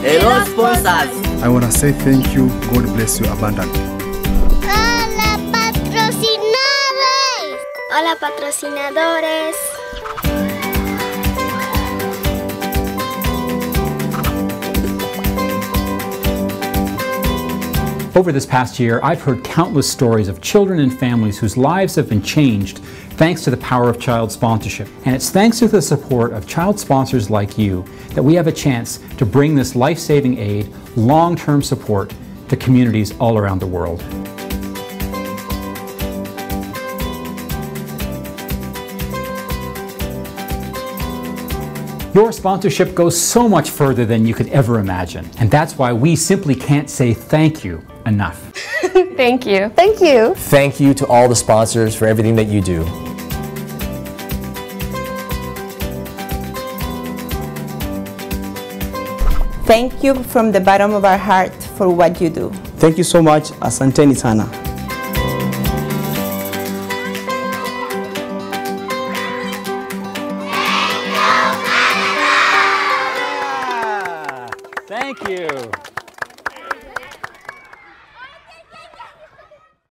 Hello, sponsors! I want to say thank you. God bless you abundantly. Hola, patrocinadores! Over this past year, I've heard countless stories of children and families whose lives have been changed thanks to the power of child sponsorship. And it's thanks to the support of child sponsors like you that we have a chance to bring this life-saving aid, long-term support, to communities all around the world. Your sponsorship goes so much further than you could ever imagine. And that's why we simply can't say thank you enough. Thank you. Thank you. Thank you to all the sponsors for everything that you do. Thank you from the bottom of our heart for what you do. Thank you so much, Asante Nisana. Thank you.